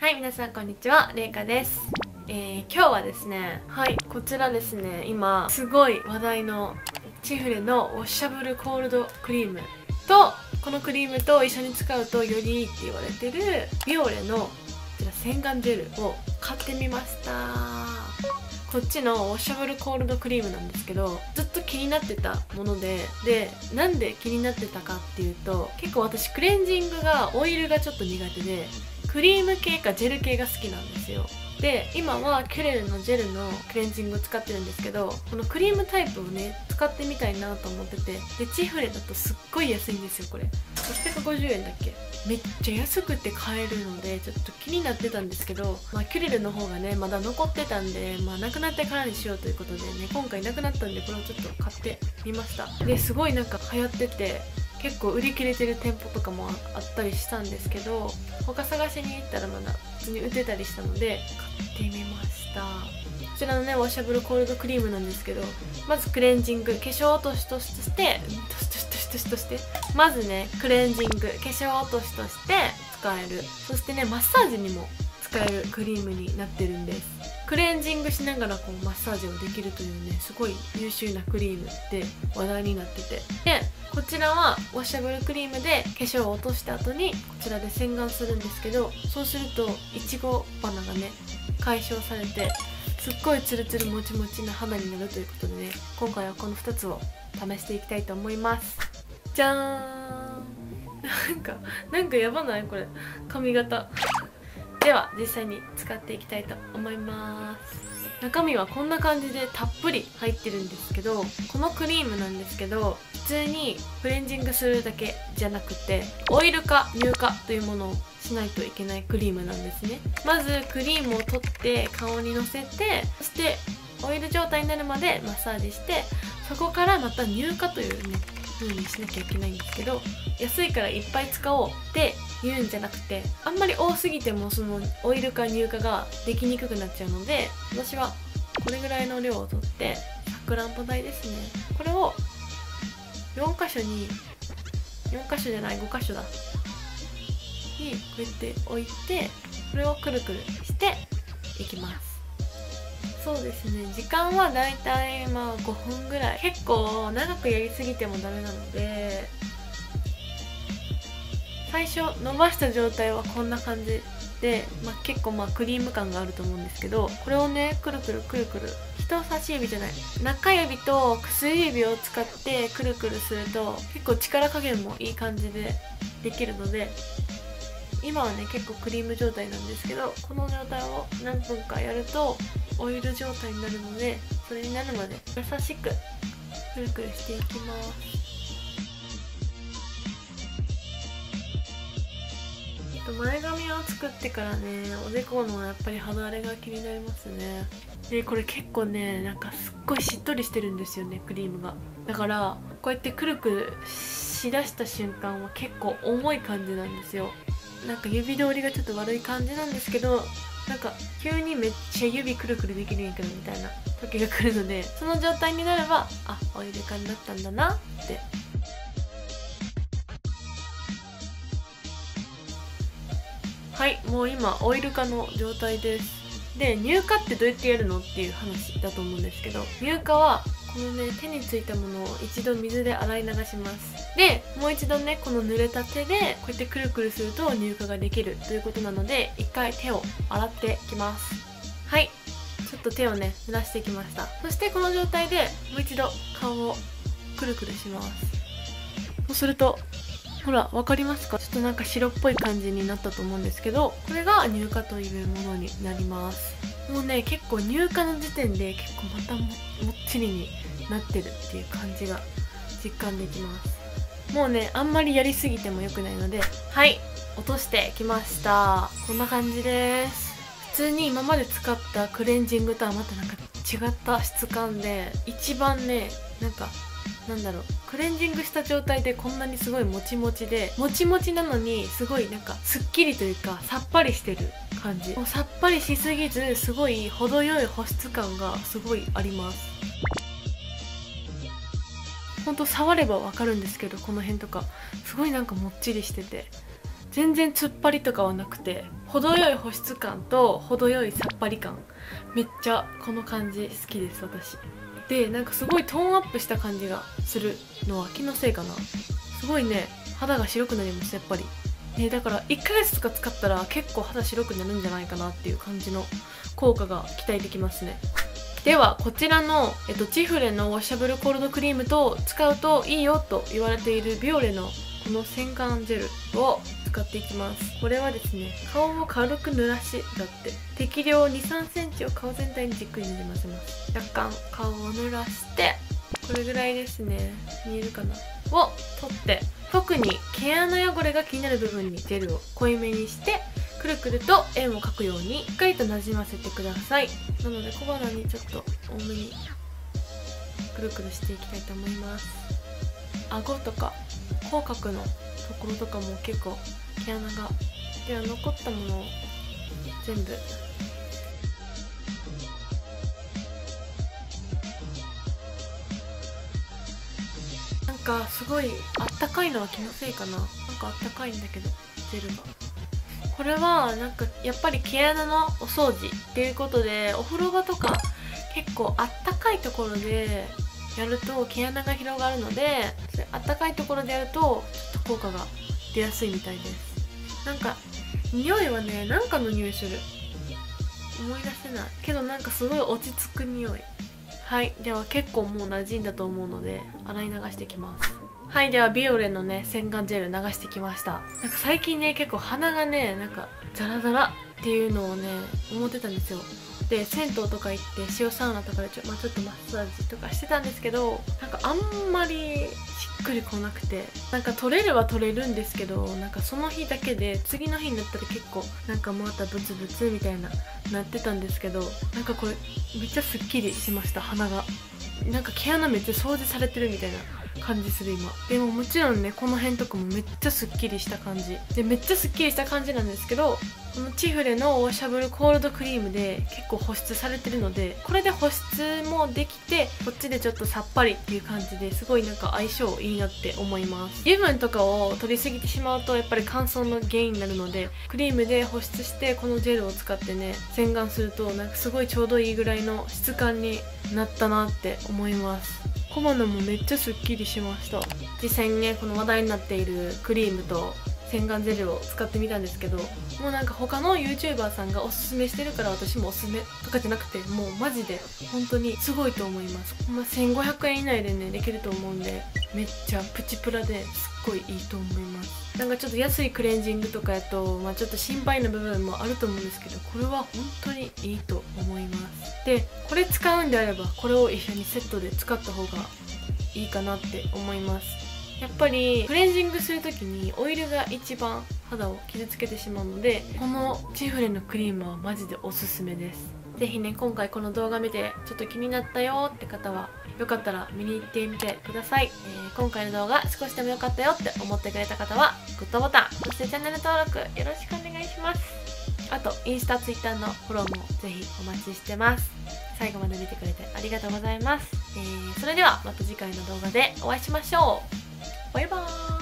はい、皆さんこんにちは、れいかです。今日はですね、はい、こちらですね、今すごい話題のチフレのウォッシャブルコールドクリームと、このクリームと一緒に使うとよりいいって言われてるビオレのこちら洗顔ジェルを買ってみました。こっちのウォッシャブルコールドクリームなんですけど、ずっと気になってたもので、なんで気になってたかっていうと、結構私クレンジングがオイルがちょっと苦手で、クリーム系かジェル系が好きなんですよ。で、今はキュレルのジェルのクレンジングを使ってるんですけど、このクリームタイプをね使ってみたいなと思ってて、でチフレだとすっごい安いんですよ。これ650円だっけ、めっちゃ安くて買えるのでちょっと気になってたんですけど、キュレルの方がねまだ残ってたんで、なくなってからにしようということでね、今回なくなったんでこれをちょっと買ってみました。ですごいなんか流行ってて、結構売り切れてる店舗とかもあったりしたんですけど、他探しに行ったらまだ普通に売ってたりしたので買ってみました。こちらのねウォッシャブルコールドクリームなんですけど、まずクレンジング、化粧落としとしてまずねクレンジング、化粧落としとして使える。そしてねマッサージにも使えるクリームになってるんです。クレンジングしながらこうマッサージをできるというね、すごい優秀なクリームって話題になってて、でこちらはウォッシャブルクリームで化粧を落とした後にこちらで洗顔するんですけど、そうするといちご鼻がね解消されて、すっごいツルツルもちもちな肌になるということでね、今回はこの2つを試していきたいと思います。じゃーん、なんかやばない、これ髪型。では実際に使っていきたいと思います。中身はこんな感じでたっぷり入ってるんですけど、このクリームなんですけど、普通にクレンジングするだけじゃなくてオイル化乳化というものをしないといけないクリームなんですね。まずクリームを取って顔にのせて、そしてオイル状態になるまでマッサージして、そこからまた乳化というね風にしなきゃいけないんですけど、安いからいっぱい使おうって言うんじゃなくて、あんまり多すぎてもそのオイル化乳化ができにくくなっちゃうので、私はこれぐらいの量を取って、さくらんぼ台ですね、これを5箇所だにこうやって置いて、これをくるくるしていきます。そうですね、時間はだいたい5分ぐらい、結構長くやりすぎてもダメなので、最初伸ばした状態はこんな感じで、結構クリーム感があると思うんですけど、これをねくるくるくるくる、人差し指じゃない、中指と薬指を使ってくるくるすると結構力加減もいい感じでできるので、今はね結構クリーム状態なんですけど、この状態を何分かやるとオイル状態になるので、それになるまで優しくくるくるしていきます。前髪を作ってからね、おでこのやっぱり肌荒れが気になりますね。でこれ結構ねすっごいしっとりしてるんですよね、クリームが。だからこうやってくるくるしだした瞬間は結構重い感じなんですよ。指通りがちょっと悪い感じなんですけど、急にめっちゃ指くるくるできるんやけどみたいな時が来るので、その状態になれば、あ、オイル化になったんだなって。はい、もう今オイル化の状態です。で乳化ってどうやってやるのっていう話だと思うんですけど、乳化はこのね手についたものを一度水で洗い流します。でもう一度ねこの濡れた手でこうやってくるくるすると乳化ができるということなので、一回手を洗ってきます。はい、ちょっと手をね濡らしてきました。そしてこの状態でもう一度顔をくるくるします。そうするとほら分かりますか、ちょっと白っぽい感じになったと思うんですけど、これが乳化というものになります。もうね結構乳化の時点で結構また もっちりになってるっていう感じが実感できます。もうねあんまりやりすぎても良くないので、はい、落としてきました。こんな感じです。普通に今まで使ったクレンジングとはまた違った質感で、一番ねクレンジングした状態でこんなにすごいもちもちで、もちもちなのにすごいすっきりというかさっぱりしてる感じ。もうさっぱりしすぎず、すごい程よい保湿感がすごいあります。ほんと触ればわかるんですけど、この辺とかすごいもっちりしてて、全然突っ張りとかはなくて、程よい保湿感と程よいさっぱり感、めっちゃこの感じ好きです私。でなんかすごいトーンアップした感じがするのは気のせいかな。すごいね肌が白くなりましたやっぱりね。だから1ヶ月とか使ったら結構肌白くなるんじゃないかなっていう感じの効果が期待できますね。ではこちらの、チフレのウォッシャブルコールドクリームと使うといいよと言われているビオレのこの洗顔ジェルを使っていきます。これはですね顔を軽く濡らしだって適量 2〜3cm を顔全体にじっくりに混ぜます。若干顔を濡らしてこれぐらいですね、見えるかな、を取って特に毛穴汚れが気になる部分にジェルを濃いめにしてくるくると円を描くようにしっかりとなじませてください。なので小鼻にちょっと多めにくるくるしていきたいと思います。顎とか口角のところとかも結構毛穴が、では残ったものを全部なんかすごいあったかいのは気のせいかな。なんかあったかいんだけどジェルが。これはなんかやっぱり毛穴のお掃除っていうことで、お風呂場とか結構あったかいところでやると毛穴が広がるので、あったかいところでやるとちょっと効果が出やすいみたいです。なんか匂いはね、なんかの匂いする、思い出せないけどなんかすごい落ち着く匂い。はい、では結構もう馴染んだと思うので洗い流してきます。はい、ではビオレのね洗顔ジェル流してきました。なんか最近ね結構鼻がねなんかザラザラっていうのをね思ってたんですよ。で銭湯とか行って塩サウナとかでちょっとマッサージとかしてたんですけど、なんかあんまりしっくりこなくて、なんか取れるは取れるんですけど、なんかその日だけで次の日になったら結構なんかまたブツブツみたいななってたんですけど、なんかこれめっちゃすっきりしました。鼻がなんか毛穴めっちゃ掃除されてるみたいな感じする今。でももちろんねこの辺とかもめっちゃすっきりした感じで、めっちゃすっきりした感じなんですけど、このチフレのウォッシャブルコールドクリームで結構保湿されてるので、これで保湿もできてこっちでちょっとさっぱりっていう感じで、すごいなんか相性いいなって思います。油分とかを取りすぎてしまうとやっぱり乾燥の原因になるので、クリームで保湿してこのジェルを使ってね洗顔するとなんかすごいちょうどいいぐらいの質感になったなって思います。小鼻もめっちゃすっきりしました。実際にねこの話題になっているクリームと洗顔ジェルを使ってみたんですけど、もうなんか他の YouTuber さんがおすすめしてるから私もおすすめとかじゃなくて、もうマジで本当にすごいと思います。まあ、1500円以内でねできると思うんで、めっちゃプチプラですっごいいいと思います。なんかちょっと安いクレンジングとかやと、まあ、ちょっと心配な部分もあると思うんですけど、これは本当にいいと思います。でこれ使うんであればこれを一緒にセットで使った方がいいかなって思います。やっぱりクレンジングする時にオイルが一番肌を傷つけてしまうので、このチフレのクリームはマジでおすすめです。是非ね今回この動画見てちょっと気になったよって方はよかったら見に行ってみてください。今回の動画少しでも良かったよって思ってくれた方はグッドボタン、そしてチャンネル登録よろしくお願いします。あとインスタ、ツイッターのフォローも是非お待ちしてます。最後まで見てくれてありがとうございます。それではまた次回の動画でお会いしましょう。バイバーイ。